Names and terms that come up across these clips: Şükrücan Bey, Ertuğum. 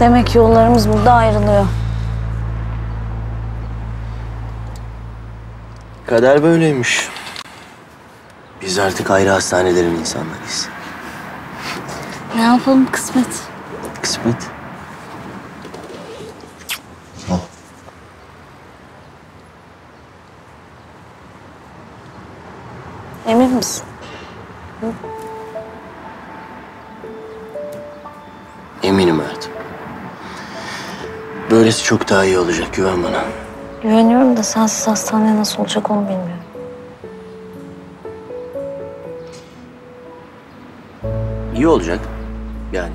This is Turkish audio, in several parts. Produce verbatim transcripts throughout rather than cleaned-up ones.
Demek yollarımız burada ayrılıyor. Kader böyleymiş. Biz artık ayrı hastanelerin insanlarıyız. Ne yapalım, kısmet. Kısmet. Emin misin? Hı? Eminim Ertuğum. Böylesi çok daha iyi olacak, güven bana. Güveniyorum da sensiz hastaneye nasıl olacak onu bilmiyorum. İyi olacak yani.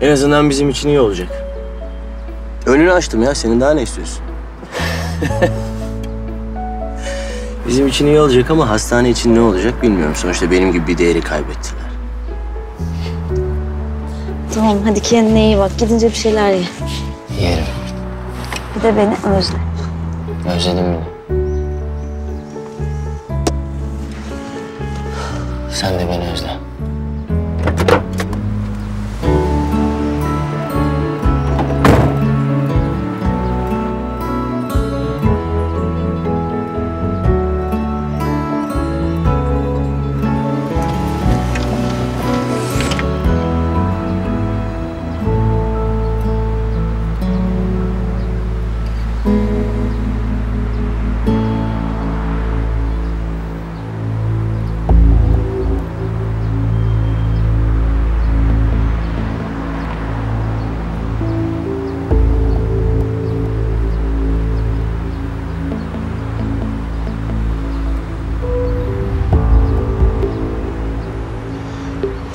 En azından bizim için iyi olacak. Önünü açtım ya, senin daha ne istiyorsun? Bizim için iyi olacak ama hastane için ne olacak bilmiyorum. Sonuçta benim gibi bir değeri kaybettiler. Tamam, hadi kendine iyi bak. Gidince bir şeyler ye. Yerim. Bir de beni özle. Özledim beni. Sen de beni özle.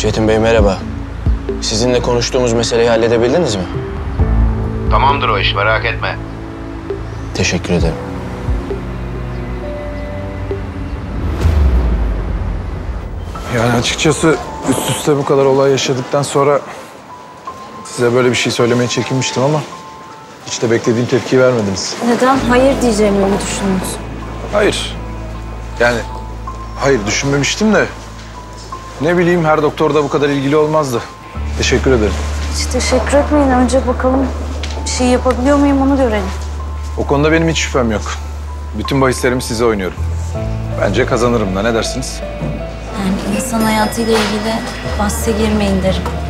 Şükrücan Bey merhaba. Sizinle konuştuğumuz meseleyi halledebildiniz mi? Tamamdır o iş, merak etme. Teşekkür ederim. Yani açıkçası üst üste bu kadar olay yaşadıktan sonra size böyle bir şey söylemeye çekinmiştim ama hiç de beklediğim tepkiyi vermediniz. Neden? Hayır diyeceğimi mi düşündünüz? Hayır. Yani hayır düşünmemiştim de. Ne bileyim, her doktor da bu kadar ilgili olmazdı. Teşekkür ederim. Hiç teşekkür etmeyin. Önce bakalım bir şey yapabiliyor muyum onu görelim. O konuda benim hiç şüphem yok. Bütün bahislerimi size oynuyorum. Bence kazanırım da, ne dersiniz? Yani insan hayatıyla ilgili bahse girmeyin derim.